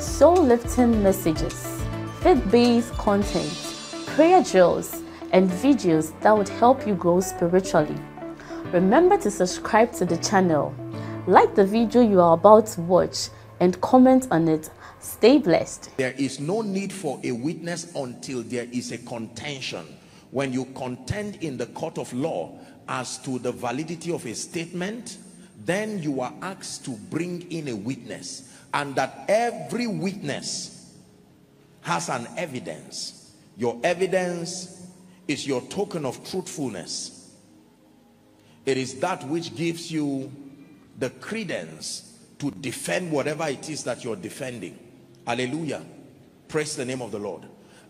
soul-lifting messages, faith-based content, prayer drills, and videos that would help you grow spiritually. Remember to subscribe to the channel, like the video you are about to watch, and comment on it. Stay blessed. There is no need for a witness until there is a contention. When you contend in the court of law as to the validity of a statement, then you are asked to bring in a witness, and that every witness has an evidence. Your evidence is your token of truthfulness. It is that which gives you the credence to defend whatever it is that you're defending. Hallelujah. Praise the name of the Lord.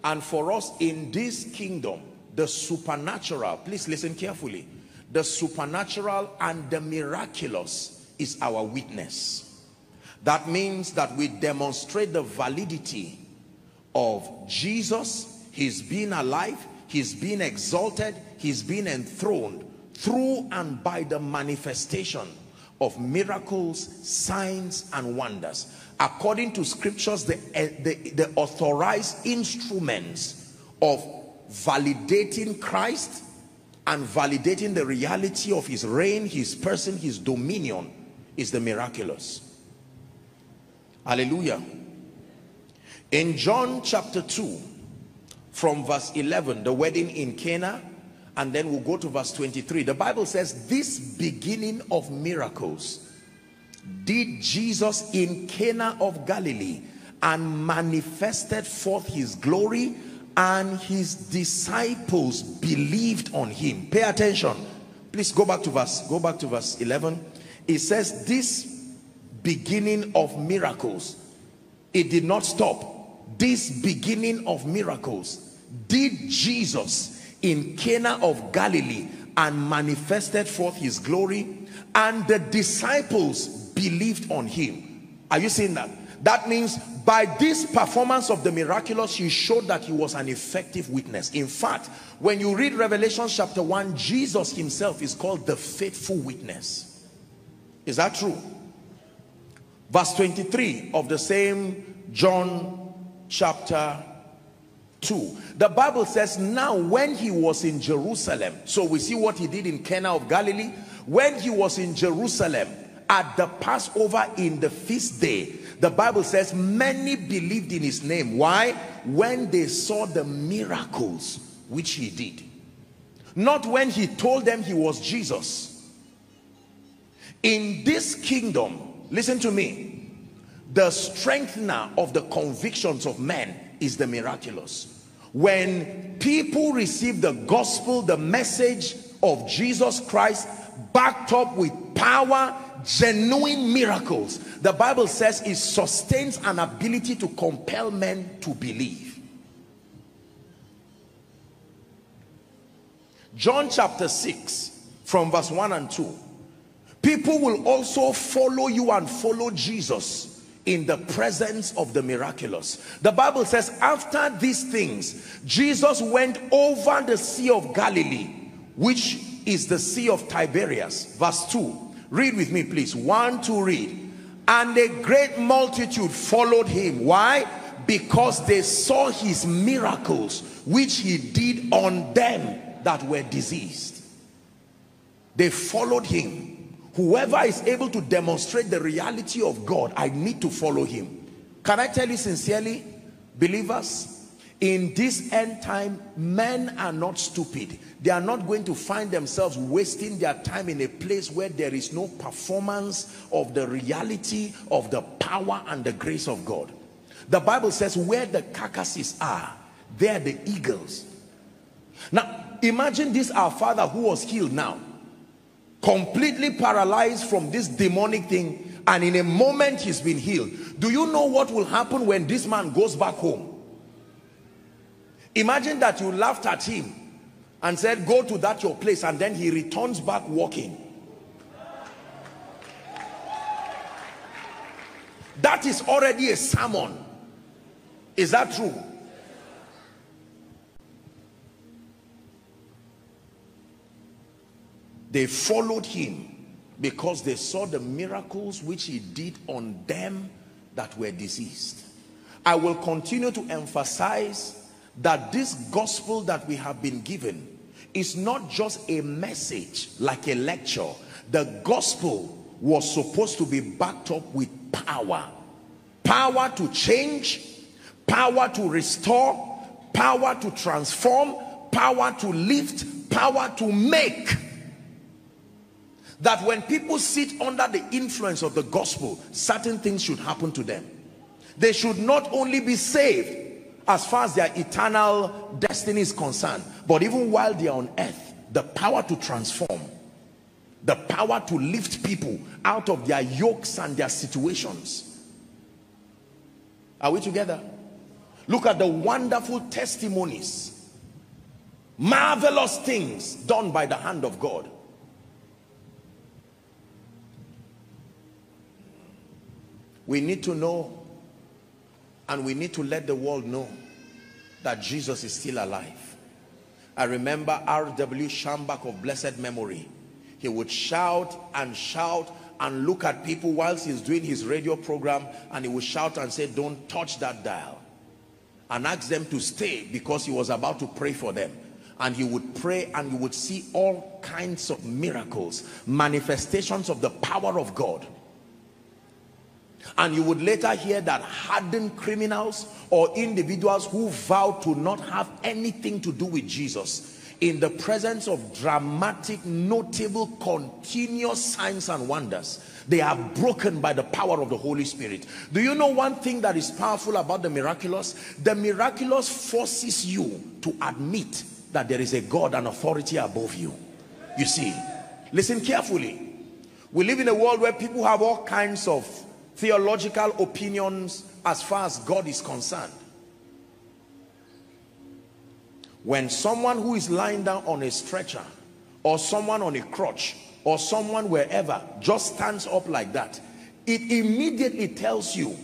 And for us in this kingdom, the supernatural, please listen carefully, the supernatural and the miraculous is our witness. That means that we demonstrate the validity of Jesus, He's been alive, He's been exalted, He's been enthroned, through and by the manifestation of miracles, signs, and wonders. According to scriptures, the authorized instruments of validating Christ and validating the reality of his reign, his person, his dominion is the miraculous. Hallelujah. In John chapter 2, from verse 11, the wedding in Cana, and then we'll go to verse 23. The Bible says, this beginning of miracles did Jesus in Cana of Galilee, and manifested forth his glory, and his disciples believed on him. Pay attention. Please go back to verse 11. It says, this beginning of miracles, it did not stop. This beginning of miracles did Jesus in Cana of Galilee, and manifested forth his glory, and the disciples believed on him. Are you seeing that? That means by this performance of the miraculous, he showed that he was an effective witness. In fact, when you read Revelation chapter 1, Jesus himself is called the faithful witness. Is that true? Verse 23 of the same John chapter 2. The Bible says, now when he was in Jerusalem, so we see what he did in Cana of Galilee. When he was in Jerusalem at the Passover in the feast day, the Bible says many believed in his name. Why? When they saw the miracles which he did. Not when he told them he was Jesus. In this kingdom, listen to me, the strengthener of the convictions of men is the miraculous. When people receive the gospel, the message of Jesus Christ, backed up with power, genuine miracles, the Bible says it sustains an ability to compel men to believe. John chapter 6 from verse 1 and 2. People will also follow you and follow Jesus in the presence of the miraculous. The Bible says after these things, Jesus went over the Sea of Galilee, which is the Sea of Tiberias. Verse 2. Read with me, please. 1, 2, read. And a great multitude followed him. Why? Because they saw his miracles, which he did on them that were diseased. They followed him. Whoever is able to demonstrate the reality of God, I need to follow him. Can I tell you sincerely, believers? In this end time, men are not stupid. They are not going to find themselves wasting their time in a place where there is no performance of the reality of the power and the grace of God. The Bible says where the carcasses are, there the eagles. Now, imagine this our father who was healed now, completely paralyzed from this demonic thing, and in a moment he's been healed. Do you know what will happen when this man goes back home? Imagine that you laughed at him and said, go to that your place, and then he returns back walking. That is already a sermon. Is that true? They followed him because they saw the miracles which he did on them that were diseased. I will continue to emphasize that this gospel that we have been given is not just a message like a lecture. The gospel was supposed to be backed up with power. Power to change, power to restore, power to transform, power to lift, power to make. That when people sit under the influence of the gospel, certain things should happen to them. They should not only be saved as far as their eternal destiny is concerned, but even while they are on earth, the power to transform, the power to lift people out of their yokes and their situations. Are we together? Look at the wonderful testimonies, marvelous things done by the hand of God. We need to know, and we need to let the world know, that Jesus is still alive. I remember R. W. Schambach of blessed memory. He would shout and look at people whilst he's doing his radio program, and he would shout and say, don't touch that dial, and ask them to stay, because he was about to pray for them. And he would pray, and you would see all kinds of miracles, manifestations of the power of God. And you would later hear that hardened criminals or individuals who vowed to not have anything to do with Jesus, in the presence of dramatic, notable, continuous signs and wonders, they are broken by the power of the Holy Spirit. Do you know one thing that is powerful about the miraculous? The miraculous forces you to admit that there is a God and authority above you. You see, listen carefully. We live in a world where people have all kinds of theological opinions as far as God is concerned. When someone who is lying down on a stretcher, or someone on a crutch, or someone wherever, just stands up like that, it immediately tells you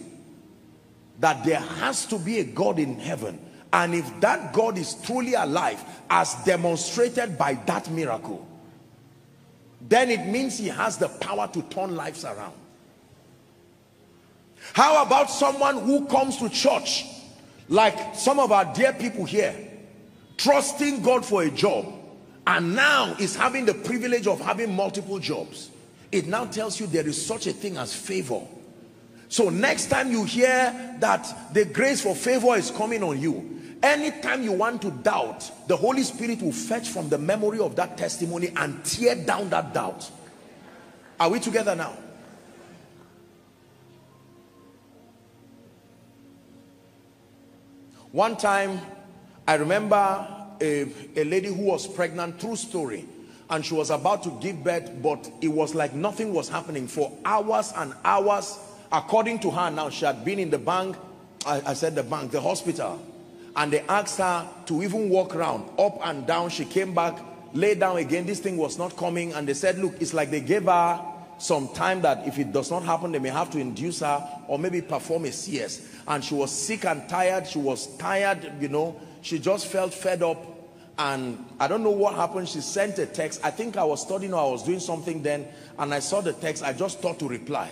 that there has to be a God in heaven. And if that God is truly alive, as demonstrated by that miracle, then it means he has the power to turn lives around. How about someone who comes to church, like some of our dear people here, trusting God for a job, and now is having the privilege of having multiple jobs? It now tells you there is such a thing as favor. So next time you hear that the grace for favor is coming on you, anytime you want to doubt, the Holy Spirit will fetch from the memory of that testimony and tear down that doubt. Are we together now? One time, I remember a lady who was pregnant, true story, and she was about to give birth, but it was like nothing was happening for hours and hours. According to her now, she had been in the bank, the hospital, and they asked her to even walk around, up and down. She came back, laid down again. This thing was not coming, and they said, look, it's like they gave her some time that if it does not happen, they may have to induce her or maybe perform a CS. And she was sick and tired. She was tired, you know. She just felt fed up, and I don't know what happened. She sent a text. I think I was studying or I was doing something then, and I saw the text. I just thought to reply,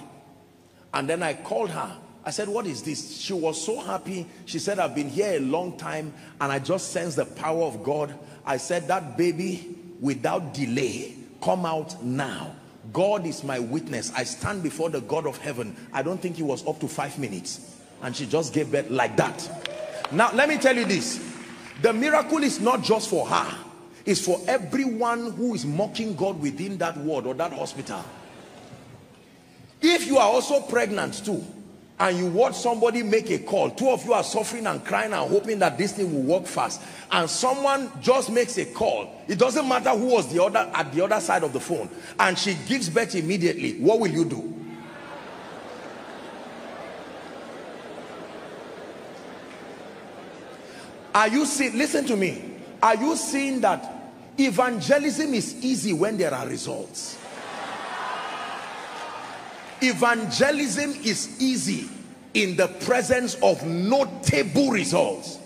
and then I called her. I said, what is this? She was so happy. She said, I've been here a long time, and I just sense the power of God. I said, that baby, without delay, come out now. God is my witness. I stand before the God of heaven. I don't think it was up to 5 minutes, and she just gave birth like that. Now, let me tell you this. The miracle is not just for her. It's for everyone who is mocking God within that ward or that hospital. If you are also pregnant too, and you watch somebody make a call, two of you are suffering and crying and hoping that this thing will work fast, and someone just makes a call, it doesn't matter who was the other at the other side of the phone, and she gives birth immediately, what will you do? Are you seeing, listen to me, are you seeing that evangelism is easy when there are results? Evangelism is easy in the presence of notable results.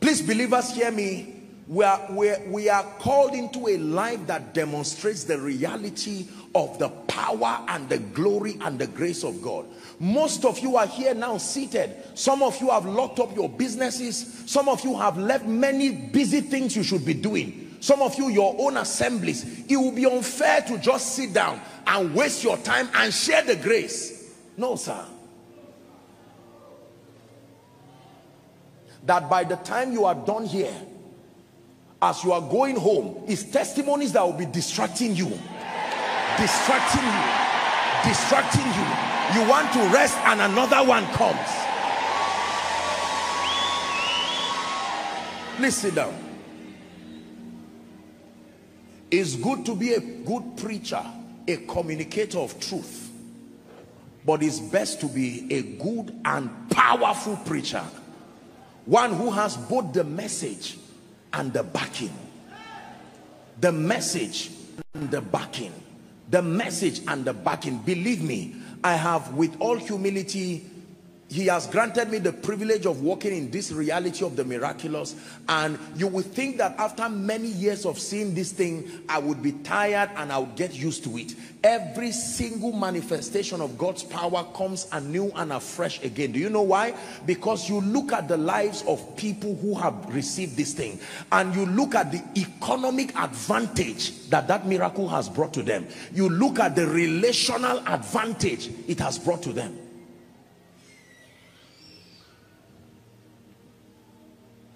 Please, believers, hear me. We are called into a life that demonstrates the reality of the power and the glory and the grace of God. Most of you are here now seated. Some of you have locked up your businesses. Some of you have left many busy things you should be doing. Some of you, your own assemblies. It will be unfair to just sit down and waste your time and share the grace. No, sir. That by the time you are done here, as you are going home, it's testimonies that will be distracting you. Distracting you. Distracting you. You want to rest and another one comes. Please sit down. It's good to be a good preacher, a communicator of truth. But it's best to be a good and powerful preacher. One who has both the message and the backing. The message and the backing. The message and the backing. Believe me, I have, with all humility, he has granted me the privilege of walking in this reality of the miraculous. And you would think that after many years of seeing this thing, I would be tired and I would get used to it. Every single manifestation of God's power comes anew and afresh again. Do you know why? Because you look at the lives of people who have received this thing, and you look at the economic advantage that that miracle has brought to them. You look at the relational advantage it has brought to them.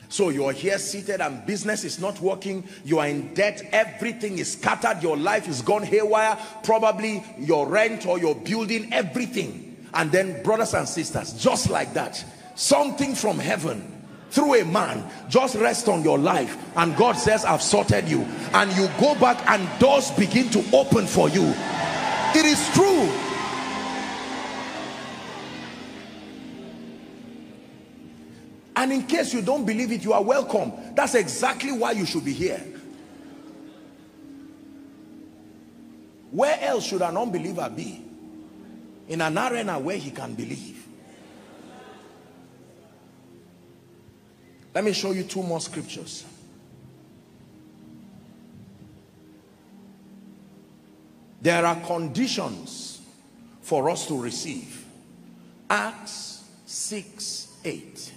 So you are here seated and business is not working, you are in debt, everything is scattered, your life is gone haywire, probably your rent or your building, everything. And then, brothers and sisters, just like that, something from heaven through a man just rests on your life, and God says, I've sorted you. And you go back and doors begin to open for you. It is true. And in case you don't believe it, you are welcome. That's exactly why you should be here. Where else should an unbeliever be? In an arena where he can believe. Let me show you two more scriptures. There are conditions for us to receive. Acts 6:8.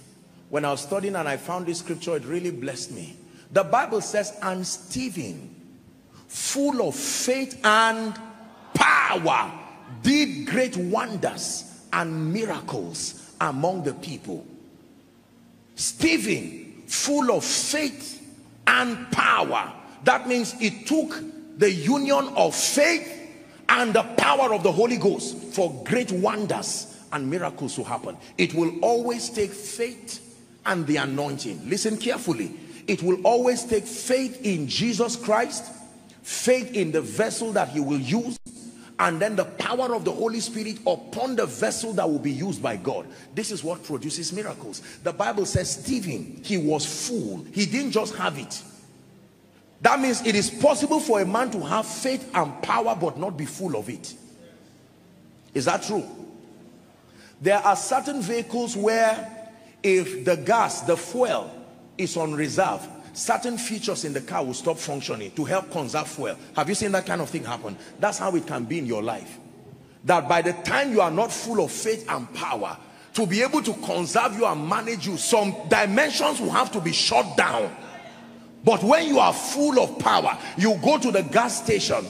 When I was studying and I found this scripture, it really blessed me. The Bible says, and Stephen, full of faith and power, did great wonders and miracles among the people. Stephen, full of faith and power. That means it took the union of faith and the power of the Holy Ghost for great wonders and miracles to happen. It will always take faith and the anointing. Listen carefully. It will always take faith in Jesus Christ, faith in the vessel that he will use, and then the power of the Holy Spirit upon the vessel that will be used by God. This is what produces miracles. The Bible says Stephen, he was full. He didn't just have it. That means it is possible for a man to have faith and power but not be full of it. Is that true? There are certain vehicles where, if the gas, the fuel, is on reserve, certain features in the car will stop functioning to help conserve fuel. Have you seen that kind of thing happen? That's how it can be in your life. That by the time you are not full of faith and power, to be able to conserve you and manage you, some dimensions will have to be shut down. But when you are full of power, you go to the gas station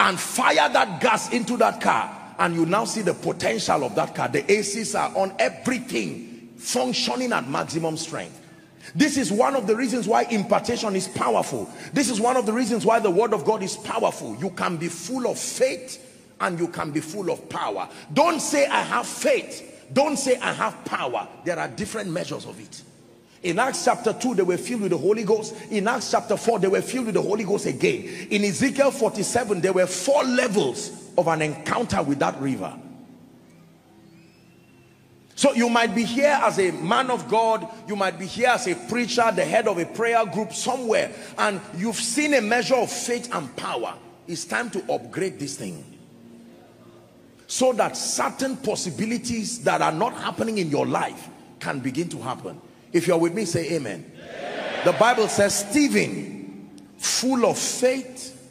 and fire that gas into that car, and you now see the potential of that car. The ACs are on, everything functioning at maximum strength. This is one of the reasons why impartation is powerful. This is one of the reasons why the word of God is powerful. You can be full of faith and you can be full of power. Don't say I have faith. Don't say I have power. There are different measures of it. In Acts chapter 2, they were filled with the Holy Ghost. In Acts chapter 4, they were filled with the Holy Ghost again. In Ezekiel 47, there were 4 levels of an encounter with that river. So you might be here as a man of God, you might be here as a preacher, the head of a prayer group somewhere, and you've seen a measure of faith and power. It's time to upgrade this thing, so that certain possibilities that are not happening in your life can begin to happen. If you're with me, say amen. Amen. The Bible says Stephen, full of faith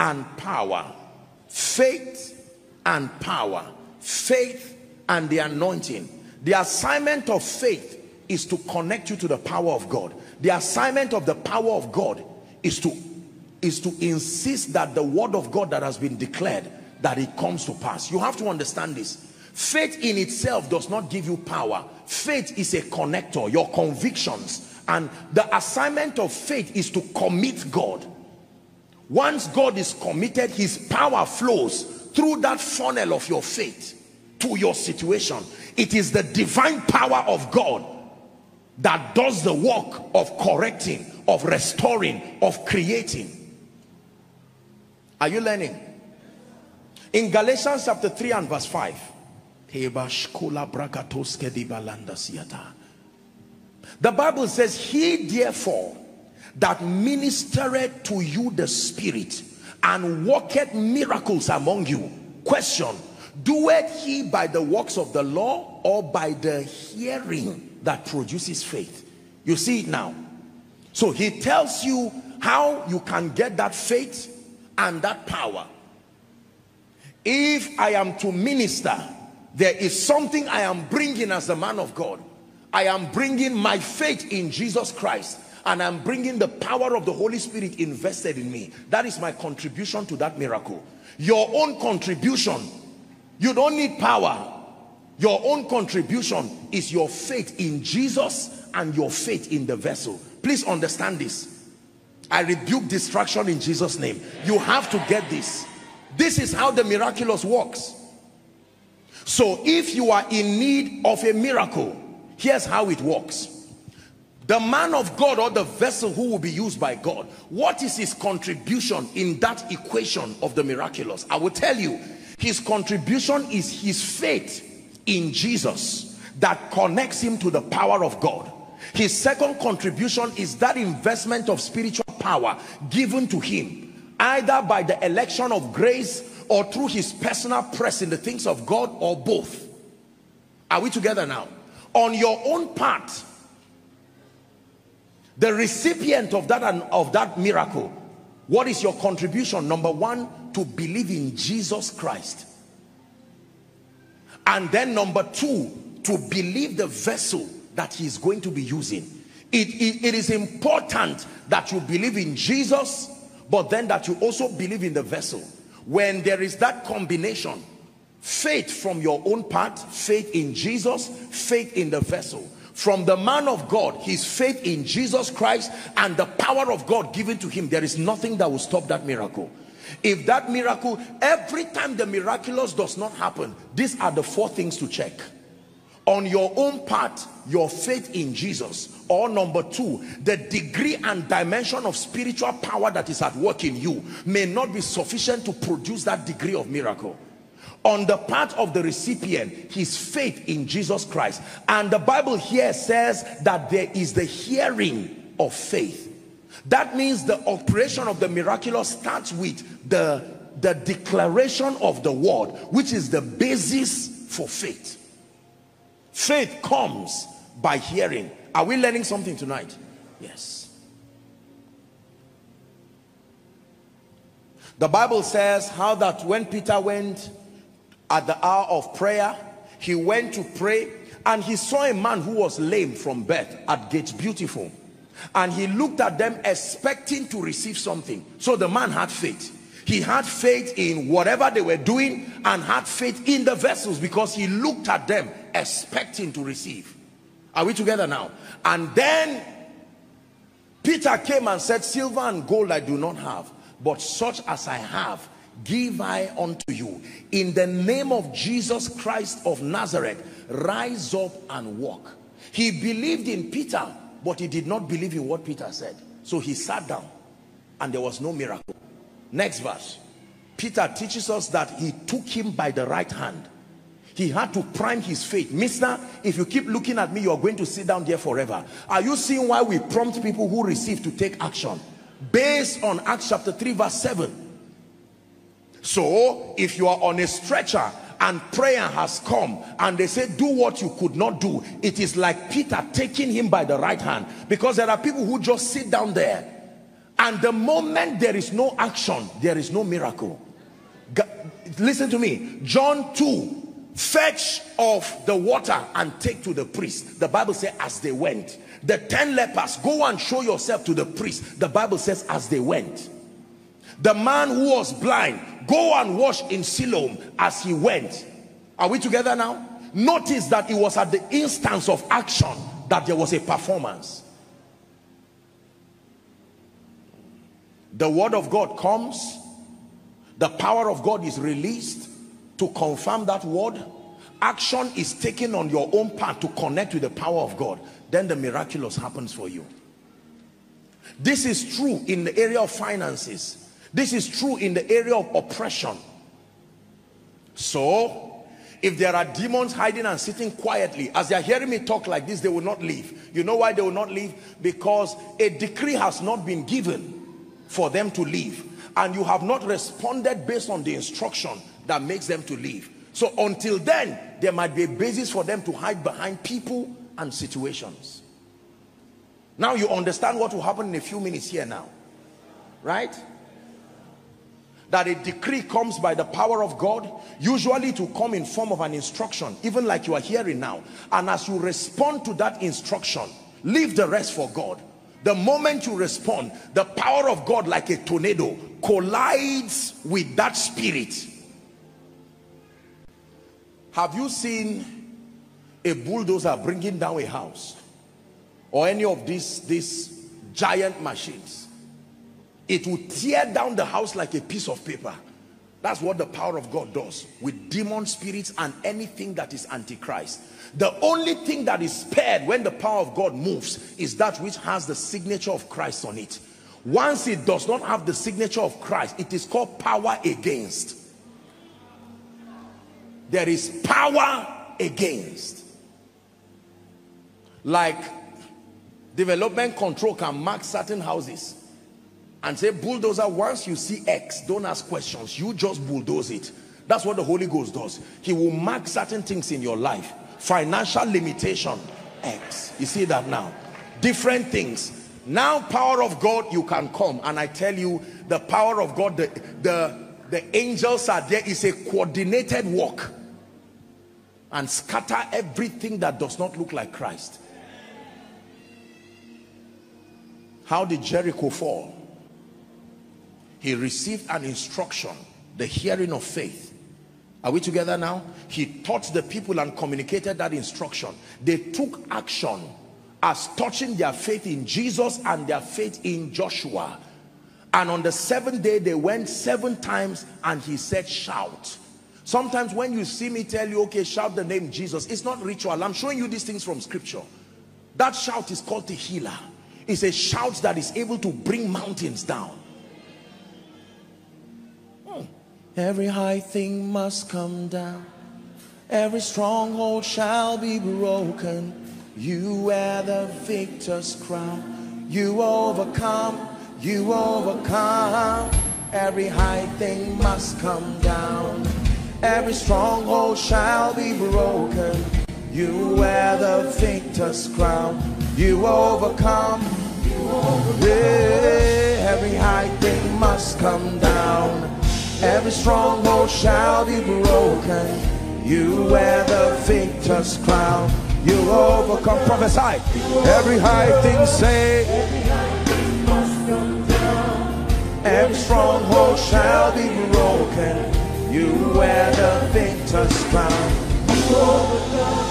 and power, faith and power, faith and the anointing. The assignment of faith is to connect you to the power of God. The assignment of the power of God is to insist that the word of God that has been declared, that it comes to pass. You have to understand this. Faith in itself does not give you power. Faith is a connector, your convictions. And the assignment of faith is to commit God. Once God is committed, his power flows through that funnel of your faith to your situation. It is the divine power of God that does the work of correcting, of restoring, of creating. Are you learning? In Galatians chapter 3 and verse 5, the Bible says, he therefore that ministereth to you the Spirit and worketh miracles among you. Question, doeth he by the works of the law or by the hearing that produces faith? You see it now. So he tells you how you can get that faith and that power. If I am to minister, there is something I am bringing as the man of God. I am bringing my faith in Jesus Christ, and I'm bringing the power of the Holy Spirit invested in me. That is my contribution to that miracle. Your own contribution, you don't need power. Your own contribution is your faith in Jesus and your faith in the vessel. Please understand this. I rebuke distraction in Jesus' name. You have to get this. This is how the miraculous works. So if you are in need of a miracle, here's how it works. The man of God, or the vessel who will be used by God, what is his contribution in that equation of the miraculous? I will tell you, his contribution is his faith in Jesus that connects him to the power of God. His second contribution is that investment of spiritual power given to him, either by the election of grace or through his personal press in the things of God, or both. Are we together now? On your own part, the recipient of that miracle, what is your contribution? Number one, to believe in Jesus Christ. And then number two, to believe the vessel that he is going to be using. It is important that you believe in Jesus, but then that you also believe in the vessel. When there is that combination, faith from your own part, faith in Jesus, faith in the vessel. From the man of God, his faith in Jesus Christ and the power of God given to him, there is nothing that will stop that miracle. If that miracle, every time the miraculous does not happen, these are the four things to check. On your own part, your faith in Jesus, or number two, the degree and dimension of spiritual power that is at work in you may not be sufficient to produce that degree of miracle. On the part of the recipient, his faith in Jesus Christ. And the Bible here says that there is the hearing of faith. That means the operation of the miraculous starts with the declaration of the word, which is the basis for faith. Faith comes by hearing. Are we learning something tonight? Yes. The Bible says how that when Peter went at the hour of prayer, he went to pray, and he saw a man who was lame from birth at Gate Beautiful, and he looked at them expecting to receive something. So the man had faith. He had faith in whatever they were doing and had faith in the vessels, because he looked at them expecting to receive. Are we together now? And then Peter came and said, silver and gold I do not have, but such as I have, give I unto you. In the name of Jesus Christ of Nazareth, rise up and walk. He believed in Peter, but he did not believe in what Peter said. So he sat down and there was no miracle. Next verse, Peter teaches us that he took him by the right hand. He had to prime his faith. Mister, if you keep looking at me, you're going to sit down there forever. Are you seeing why we prompt people who receive to take action? Based on Acts chapter 3 verse 7. So, if you are on a stretcher and prayer has come and they say, do what you could not do, it is like Peter taking him by the right hand. Because there are people who just sit down there. And the moment there is no action, there is no miracle. Listen to me. John 2. Fetch of the water and take to the priest. The Bible says as they went. The 10 lepers, go and show yourself to the priest. The Bible says as they went. The man who was blind, go and wash in Siloam as he went. Are we together now? Notice that it was at the instance of action that there was a performance. The word of God comes, the power of God is released to confirm that word. Action is taken on your own part to connect with the power of God. Then the miraculous happens for you. This is true in the area of finances. This is true in the area of oppression. So, if there are demons hiding and sitting quietly, as they are hearing me talk like this, they will not leave. You know why they will not leave? Because a decree has not been given for them to leave. And you have not responded based on the instruction that makes them to leave. So until then, there might be a basis for them to hide behind people and situations. Now you understand what will happen in a few minutes here now. Right? That a decree comes by the power of God, usually to come in form of an instruction, even like you are hearing now. And as you respond to that instruction, leave the rest for God. The moment you respond, the power of God, like a tornado, collides with that spirit. Have you seen a bulldozer bringing down a house? Or any of these giant machines? It will tear down the house like a piece of paper. That's what the power of God does with demon spirits and anything that is antichrist. The only thing that is spared when the power of God moves is that which has the signature of Christ on it. Once it does not have the signature of Christ, it is called power against. There is power against. Like development control can mark certain houses and say, bulldozer, once you see X, don't ask questions, you just bulldoze it. That's what the Holy Ghost does. He will mark certain things in your life. Financial limitation, X. You see that now? Different things. Now, power of God, you can come. And I tell you, the power of God, the angels are there. It's a coordinated walk. And scatter everything that does not look like Christ. How did Jericho fall? He received an instruction, the hearing of faith. Are we together now? He taught the people and communicated that instruction. They took action as touching their faith in Jesus and their faith in Joshua. And on the seventh day, they went 7 times and he said, shout. Sometimes when you see me tell you, okay, shout the name Jesus, it's not ritual. I'm showing you these things from scripture. That shout is called the healer. It's a shout that is able to bring mountains down. Every high thing must come down. Every stronghold shall be broken. You wear the victor's crown. You overcome. You overcome. Every high thing must come down. Every stronghold shall be broken. You wear the victor's crown. You overcome. You overcome. Yeah. Every high thing must come down. Every stronghold shall be broken. You wear the victor's crown. You overcome. Prophesy. Every high thing say. Every stronghold shall be broken. You wear the victor's crown. You overcome.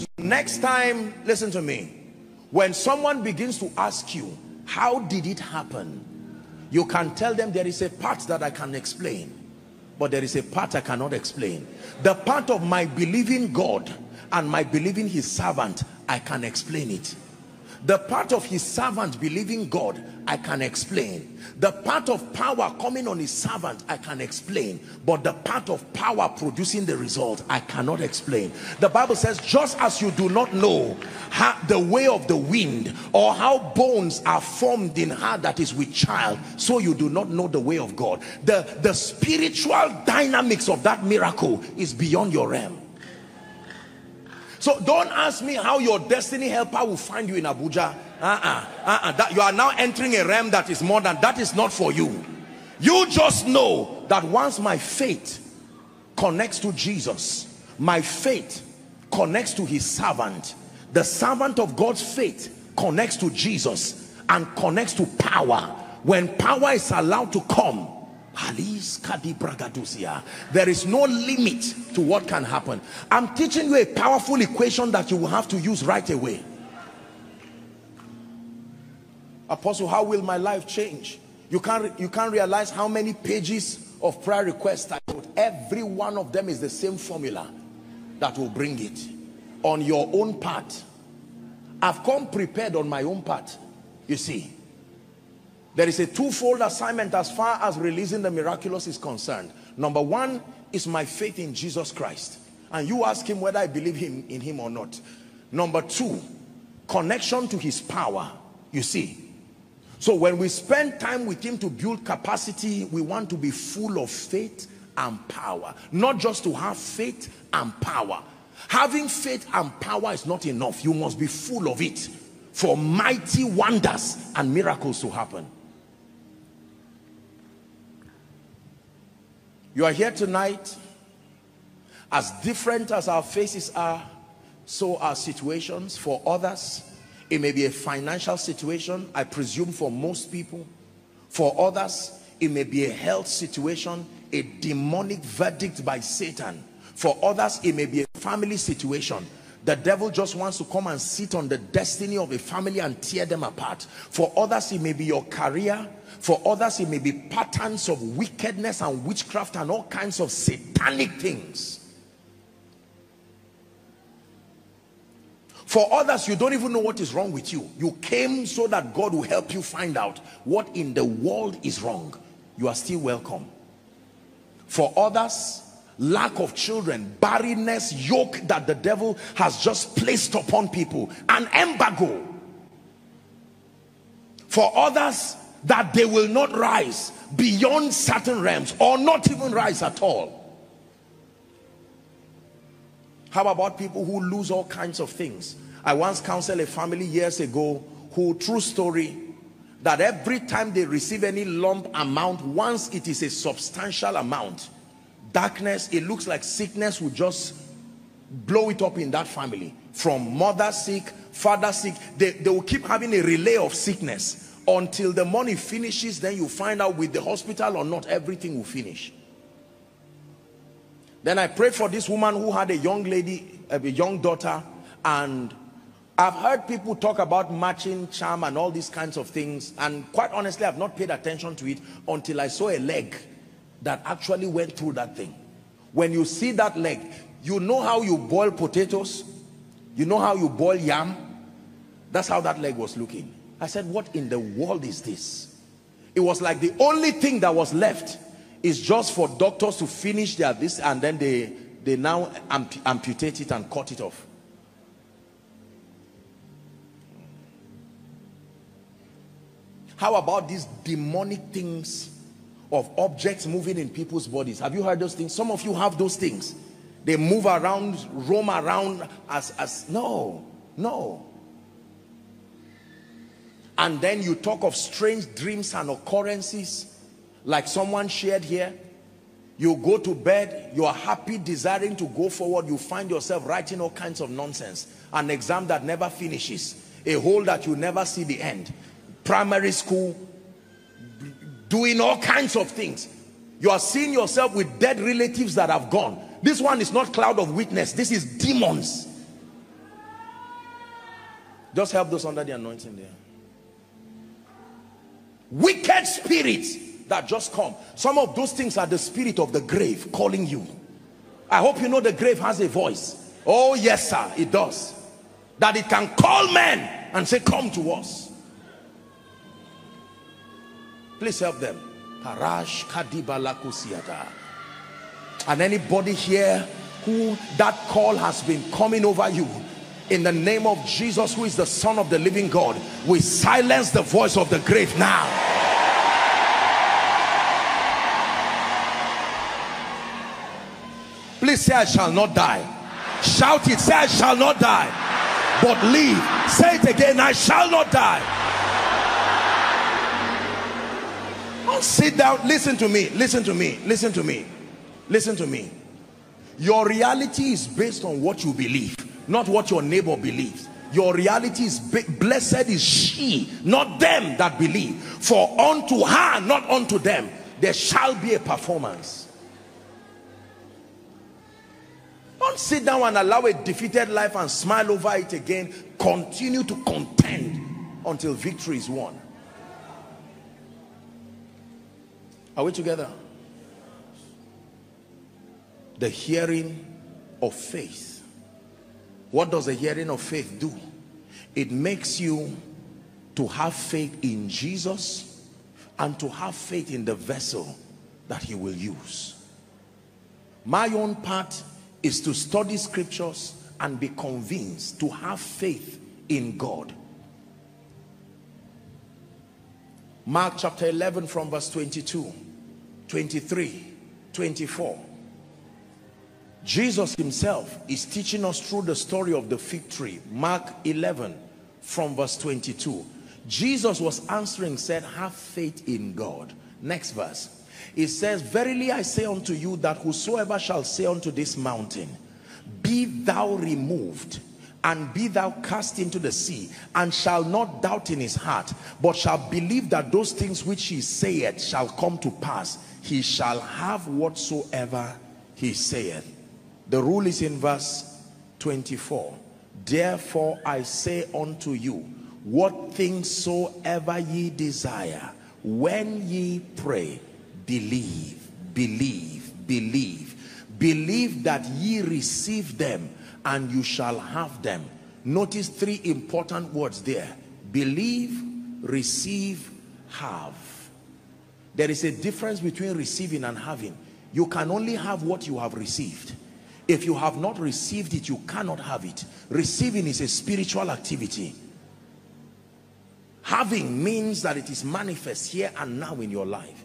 So next time, listen to me. When someone begins to ask you, how did it happen? You can tell them there is a part that I can explain, but there is a part I cannot explain. The part of my believing God and my believing his servant, I can explain it. The part of his servant believing God, I can explain. The part of power coming on his servant, I can explain. But the part of power producing the result, I cannot explain. The Bible says, just as you do not know how the way of the wind, or how bones are formed in her that is with child, so you do not know the way of God. The spiritual dynamics of that miracle is beyond your realm. So don't ask me how your destiny helper will find you in Abuja. That you are now entering a realm that is more than that is not for you. You just know that once my faith connects to Jesus, my faith connects to his servant. The servant of God's faith connects to Jesus and connects to power. When power is allowed to come, there is no limit to what can happen. I'm teaching you a powerful equation that you will have to use right away. Apostle, how will my life change? You can't realize how many pages of prayer requests I wrote. Every one of them is the same formula that will bring it. On your own part. I've come prepared on my own part, you see. There is a twofold assignment as far as releasing the miraculous is concerned. Number one is my faith in Jesus Christ. And you ask him whether I believe in him or not. Number two, connection to his power, you see. So when we spend time with him to build capacity, we want to be full of faith and power. Not just to have faith and power. Having faith and power is not enough. You must be full of it for mighty wonders and miracles to happen. You are here tonight. As different as our faces are, so are situations for others. It may be a financial situation, I presume, for most people. For others, it may be a health situation, a demonic verdict by Satan. For others, it may be a family situation. The devil just wants to come and sit on the destiny of a family and tear them apart. For others, it may be your career. For others, it may be patterns of wickedness and witchcraft and all kinds of satanic things. For others, you don't even know what is wrong with you. You came so that God will help you find out what in the world is wrong. You are still welcome. For others, lack of children, barrenness, yoke that the devil has just placed upon people, an embargo. For others, that they will not rise beyond certain realms, or not even rise at all. How about people who lose all kinds of things? I once counseled a family years ago who, true story, that every time they receive any lump amount, once it is a substantial amount, darkness, it looks like sickness would just blow it up in that family. From mother sick, father sick, they will keep having a relay of sickness until the money finishes. Then you find out with the hospital or not, everything will finish. Then I prayed for this woman who had a young daughter, and I've heard people talk about matching charm and all these kinds of things, and quite honestly, I've not paid attention to it until I saw a leg that actually went through that thing. When you see that leg, you know how you boil potatoes, you know how you boil yam. That's how that leg was looking. I said, what in the world is this? It was like the only thing that was left is just for doctors to finish this, and then they now amputate it and cut it off. How about these demonic things of objects moving in people's bodies? Have you heard those things? Some of you have those things. They move around, roam around as no. And then you talk of strange dreams and occurrences, like someone shared here. You go to bed, you are happy, desiring to go forward. You find yourself writing all kinds of nonsense. An exam that never finishes, a hole that you never see the end. Primary school, doing all kinds of things. You are seeing yourself with dead relatives that have gone. This one is not cloud of witness. This is demons. Just help those under the anointing there. Wicked spirits that just come. Some of those things are the spirit of the grave calling you. I hope you know the grave has a voice. Oh yes, sir, it does. That it can call men and say, come to us. Please help them. And anybody here who that call has been coming over you, in the name of Jesus, who is the Son of the living God, we silence the voice of the grave now. Please say, I shall not die. Shout it, say, I shall not die, but live. Say it again, I shall not die. Don't sit down. Listen to me, listen to me, listen to me, listen to me. Your reality is based on what you believe, not what your neighbor believes. Your reality is, blessed is she, not them that believe. For unto her, not unto them, there shall be a performance. Don't sit down and allow a defeated life and smile over it again. Continue to contend until victory is won. Are we together? The hearing of faith. What does the hearing of faith do? It makes you to have faith in Jesus and to have faith in the vessel that he will use. My own part is to study scriptures and be convinced, to have faith in God. Mark chapter 11 from verse 22, 23, 24. Jesus himself is teaching us through the story of the fig tree. Mark 11 from verse 22. Jesus was answering, said, have faith in God. Next verse. It says, verily I say unto you that whosoever shall say unto this mountain, be thou removed and be thou cast into the sea, and shall not doubt in his heart, but shall believe that those things which he saith shall come to pass, he shall have whatsoever he saith. The rule is in verse 24. Therefore I say unto you, what things soever ye desire, when ye pray, believe, believe, believe. Believe that ye receive them, and you shall have them. Notice three important words there. Believe, receive, have. There is a difference between receiving and having. You can only have what you have received. If you have not received it, you cannot have it. Receiving is a spiritual activity. Having means that it is manifest here and now in your life.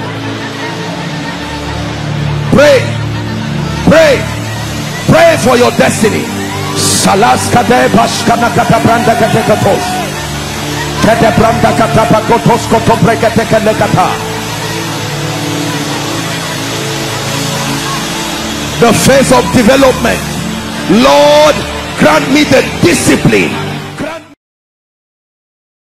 Pray, pray, pray for your destiny. The phase of development. Lord, grant me the discipline